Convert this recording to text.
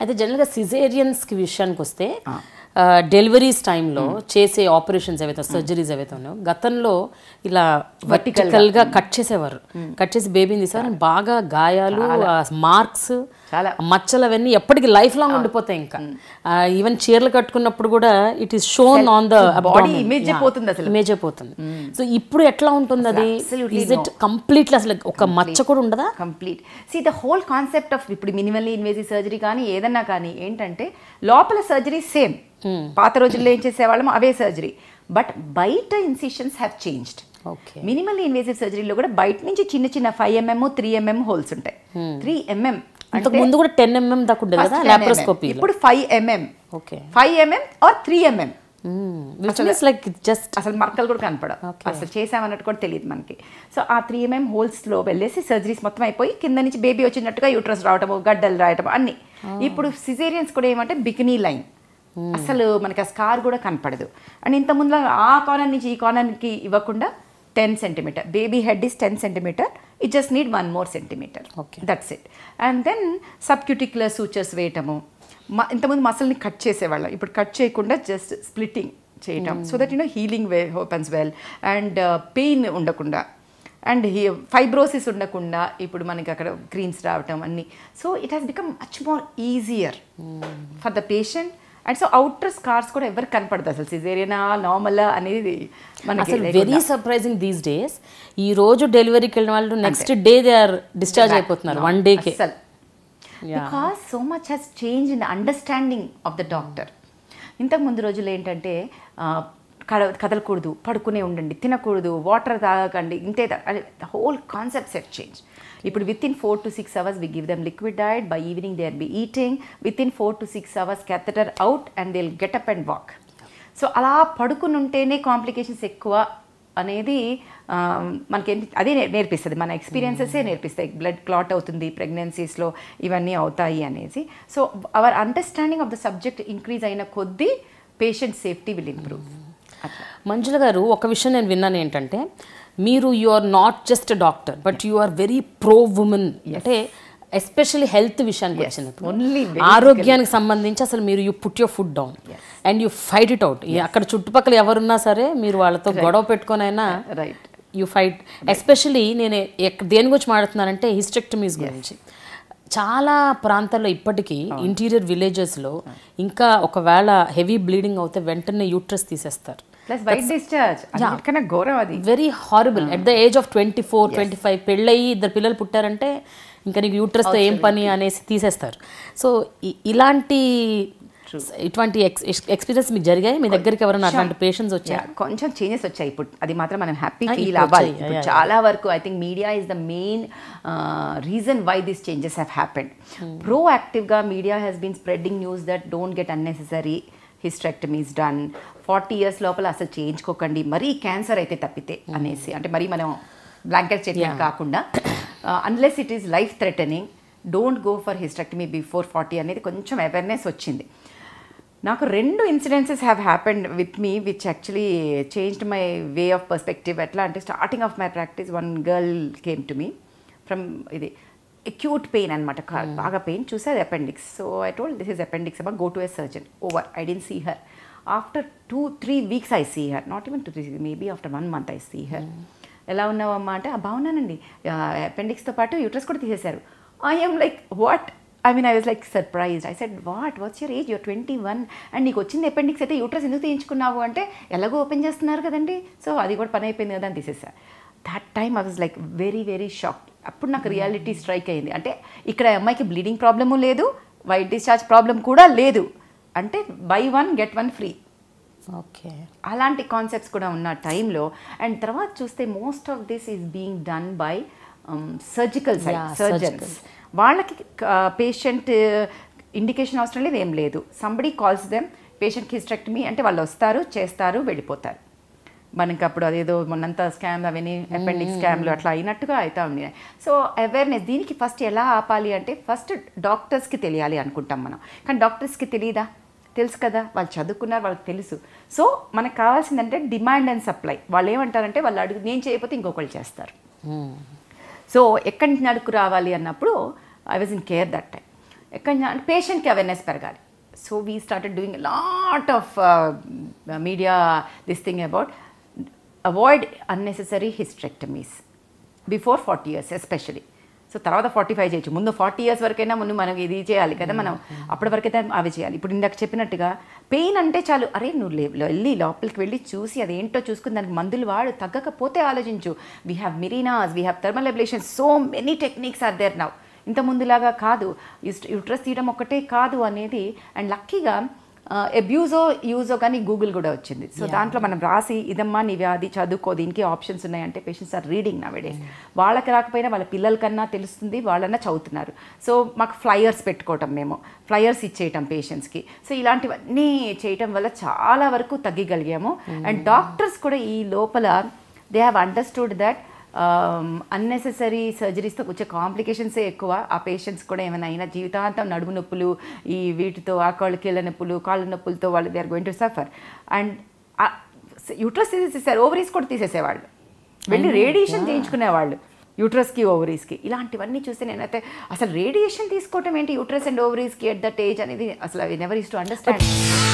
అయితే జనరల్ గా సిజేరియన్స్ కి విషయానికి వస్తే డెలివరీస్ టైం లో చేసే ఆపరేషన్స్ ఏవైతే సర్జరీస్ ఏవైతే ఉన్నాయో గతంలో ఇలా వర్టికల్ గా కట్ చేసేవారు. కట్ చేసి బేబీని తీసారు బాగా గాయాలు మార్క్స్ మచ్చలు అవన్నీ ఎప్పటికీ లైఫ్ లాంగ్ ఉండిపోతాయి. ఇంకా ఈవెన్ చీరలు కట్టుకున్నప్పుడు కూడా it is shown on the body image పోతుంది. సో ఇప్పుడు ఎట్లా ఉంటుంది అది? ఇస్ ఇట్ కంప్లీట్లీ అసలు ఒక మచ్చ కూడా ఉండదా? Complete see the whole concept of ఇప్పుడు మినిమల్లీ ఇన్వేసివ్ సర్జరీ కానీ ఏదన్నా కానీ ఏంటంటే లోపల సర్జరీ సేమ్ పాత రోజుల్లో ఏం చేసేవాళ్ళం అవే సర్జరీ, బట్ బయట incisions have changed. Minimal invasive సర్జరీలో కూడా బయట నుంచి చిన్న చిన్న 5mm 3mm హోల్స్ ఉంటాయి. 3mm ముందు కూడా 10mm దాకా ఉండేది కదా లాప్రోస్కోపీ, ఇప్పుడు 5mm 5mm ఆర్ 3mm అసలు మక్కలు కూడా కనపడవు, అసలు చేసామన్నట్టు కూడా తెలియదు మనకి. సో ఆ 3mm హోల్స్లో వెళ్ళేసి సర్జరీస్ మొత్తం అయిపోయి కింద నుంచి బేబీ వచ్చినట్టుగా యూట్రస్ రావటము గడ్డలు రాయటం అన్ని. ఇప్పుడు సిజేరియన్స్ కూడా ఏమంటే బికినీ లైన్ అసలు మనకి ఆ స్కార్ కూడా కనపడదు. అండ్ ఇంతకుముందు ఆ కార్నర్ నుంచి ఈ కార్నర్కి ఇవ్వకుండా 10 cm, baby head is 10 cm, it just need 1 more centimeter, that's it. And then subcuticular sutures వేయటము, ఇంతకుముందు మసల్ని కట్ చేసేవాళ్ళం, ఇప్పుడు కట్ చేయకుండా జస్ట్ స్ప్లిట్టింగ్ చేయటం so that you know healing way happens well and pain ఉండకుండా అండ్ ఫైబ్రోసిస్ ఉండకుండా ఇప్పుడు మనకి అక్కడ క్రీమ్స్ రావటం అన్నీ. So it has become much more easier for the patient. And so outer scars కూడా ఎవరికి కనపడదు అసలు సిజేరియనా నార్మలా అనేది మనకి వెరీ సర్ప్రైజింగ్ దీస్ డేస్. ఈ రోజు డెలివరీకి వెళ్ళిన వాళ్ళు next day they are discharge అయిపోతున్నారు 1 day. Because so much has change in understanding of the doctor. ఇంతకు ముందు రోజుల్లో ఏంటంటే కదలకూడదు, పడుకునే ఉండండి, తినకూడదు, వాటర్ తాగకండి, ఇంతే హోల్ కాన్సెప్ట్స్ హెట్ చేంజ్. ఇప్పుడు within 4 to 6 hours we give them liquid diet, by evening they will be eating, within 4 to 6 hours catheter out and they'll get up and walk. So అలా పడుకుని ఉంటేనే complications ఎక్కువ అనేది మనకి అదే నేర్పిస్తుంది, మన ఎక్స్పీరియన్సెసే నేర్పిస్తాయి. బ్లడ్ క్లాట్ అవుతుంది ప్రెగ్నెన్సీస్లో ఇవన్నీ అవుతాయి అనేసి. So our understanding of the subject increase అయిన కొద్దీ patient safety will improve. Manjula గారు, ఒక విషయం నేను విన్నాను ఏంటంటే మీరు you are not just doctor but you are very pro women, అంటే ఎస్పెషల్లీ హెల్త్ విషయానికి వచ్చినప్పుడు ఆరోగ్యానికి సంబంధించి అసలు మీరు you put your food down and you fight it out. అక్కడ చుట్టుపక్కల ఎవరున్నా సరే మీరు వాళ్ళతో గొడవ పెట్టుకొని అయినా యూ ఫైట్. ఎస్పెషల్లీ నేను దేని గురించి మాట్లాడుతున్నానంటే హిస్టెక్టమీస్ గురించి. చాలా ప్రాంతాల్లో ఇప్పటికీ ఇంటీరియర్ విలేజెస్లో ఇంకా ఒకవేళ హెవీ బ్లీడింగ్ అవుతే వెంటనే యూట్రస్ తీసేస్తారు. Very horrible. At the age of 24-25 పెళ్ళయి 2 పిల్లలు పుట్టారంటే ఇంకా నీకు యూట్రస్తో ఏం పని అనేసి తీసేస్తారు. సో ఇటువంటి ఎక్స్పీరియన్స్ మీకు జరిగాయి? మీ దగ్గరికి ఎవరైనా అటువంటి పేషెంట్స్ వచ్చాయి? కొంచెం చేంజెస్ వచ్చాయి ఇప్పుడు, అది మాత్రం మనం హ్యాపీ ఫీల్ అవ్వాలి. చాలా వరకు I think media is the main reason why these changes have happened. ప్రోయాక్టివ్గా media has been spreading news that don't get unnecessary hysterectomies done, 40 years లోపల అసలు చేయించుకోకండి మరీ క్యాన్సర్ అయితే తప్పితే అనేసి. అంటే మరీ మనం బ్లాంకెట్ స్టేట్మెంట్ కాకుండా unless it is life threatening don't go for hysterectomy before 40 అనేది కొంచెం అవేర్నెస్ వచ్చింది. నాకు 2 incidences have happened with me which actually changed my way of perspective. ఎట్లా అంటే starting of my practice 1 girl came to me from ఇది acute pain అనమాట, బాగా pain చూసేది appendix. So I told this is appendix అమ్మా, go to a surgeon. Over I dent see her. After 2-3 weeks I see her, not even 2-3 maybe after 1 month I see her. ఎలా ఉన్నావమ్మా అంటే బాగున్నానండి, appendixతో పాటు uterus కూడా తీసేశారు. I am like what? I mean I was like surprised. I said what? What's your age? You're 21 and నీకు వచ్చింది appendix అయితే యూట్రస్ ఎందుకు తీయించుకున్నావు అంటే ఎలాగో ఓపెన్ చేస్తున్నారు కదండి సో అది కూడా పని అయిపోయింది కదా అని తీసేసారు. That time I was like very very shocked. అప్పుడు నాకు రియాలిటీ స్ట్రైక్ అయింది. అంటే ఇక్కడ అమ్మాయికి బ్లీడింగ్ ప్రాబ్లము లేదు, వైట్ డిశ్చార్జ్ ప్రాబ్లం కూడా లేదు, అంటే buy 1 get 1 free. ఓకే, అలాంటి కాన్సెప్ట్స్ కూడా ఉన్న టైంలో. అండ్ తర్వాత చూస్తే most of this is being done by surgical surgeons. వాళ్ళకి పేషెంట్ ఇండికేషన్ అవసరం లేదు, ఏం లేదు. సంబడి కాల్స్ దెమ్ పేషెంట్కి హిస్టెక్టమీ అంటే వాళ్ళు వస్తారు, చేస్తారు, వెళ్ళిపోతారు. మనకి అప్పుడు అదేదో మొన్నంతా స్కామ్ అవన్నీ అపెండిక్స్ స్కామ్లు అట్లా అయినట్టుగా అవుతా ఉన్నాయి. సో అవేర్నెస్ దీనికి ఫస్ట్ ఎలా ఆపాలి అంటే ఫస్ట్ డాక్టర్స్కి తెలియాలి అనుకుంటాం మనం, కానీ డాక్టర్స్కి తెలియదా? తెలుసు కదా వాళ్ళు చదువుకున్నారు వాళ్ళకి తెలుసు సో మనకు కావాల్సిందంటే డిమాండ్ అండ్ సప్లై వాళ్ళు ఏమంటారంటే వాళ్ళు అడుగు నేను చేయకపోతే ఇంకొకళ్ళు చేస్తారు సో ఎక్కడి నుంచి అడుగు రావాలి అన్నప్పుడు I was in care that time ఎక్కడ పేషెంట్కి అవేర్నెస్ పెరగాలి so we started doing lot of media this thing about avoid unnecessary hysterectomies before 40 years especially so తర్వాత 45 చేయొచ్చు ముందు 40 years వరకైనా ముందు మనం ఇది చేయాలి కదా మనం అప్పటి వరకైతే అవి చేయాలి ఇప్పుడు ఇందాక చెప్పినట్టుగా పెయిన్ అంటే చాలు అరే నువ్వు వెళ్ళి లోపలికి వెళ్ళి చూసి అదేంటో చూసుకుని దానికి మందులు వాడు తగ్గకపోతే ఆలోచించు we have Mirenas we have thermal ablation so many techniques are there now ఇంత ముందులాగా కాదు యూట్రస్ తీయడం ఒక్కటే కాదు అనేది అండ్ లక్కీగా అబ్యూజో యూజో కానీ గూగుల్ కూడా వచ్చింది సో దాంట్లో మనం రాసి ఇదమ్మా నీ వ్యాధి చదువుకో దీనికి ఆప్షన్స్ ఉన్నాయంటే పేషెంట్స్ ఆర్ రీడింగ్ నా వెడేస్ వాళ్ళకి రాకపోయినా వాళ్ళ పిల్లలకన్నా తెలుస్తుంది వాళ్ళన్నా చదువుతున్నారు సో మాకు ఫ్లయర్స్ పెట్టుకోవటం మేము ఫ్లయర్స్ ఇచ్చేయటం పేషెంట్స్కి సో ఇలాంటివన్నీ చేయటం వల్ల చాలా వరకు తగ్గగలిగాము అండ్ డాక్టర్స్ కూడా ఈ లోపల they have understood that unnecessary సర్జరీస్తో వచ్చే కాంప్లికేషన్సే ఎక్కువ ఆ పేషెంట్స్ కూడా ఏమైనా అయినా జీవితాంతం నడుము నొప్పులు ఈ వీటితో ఆ కాళ్ళు కీళ్ళ నొప్పులు కాళ్ళ నొప్పులతో వాళ్ళు they are going to suffer and uterus తీసేసేసారు ఓవరీస్ కూడా తీసేసేవాళ్ళు వెళ్ళి రేడియేషన్ చేయించుకునేవాళ్ళు యూట్రస్కి ఓవరీస్కి ఇలాంటివన్నీ చూస్తే నేనైతే అసలు రేడియేషన్ తీసుకోవటం ఏంటి యూట్రస్ అండ్ ఓవరీస్కి ఎట్ దట్ ఏజ్ అనేది అసలు నెవర్ ఈస్ టు అండర్స్టాండ్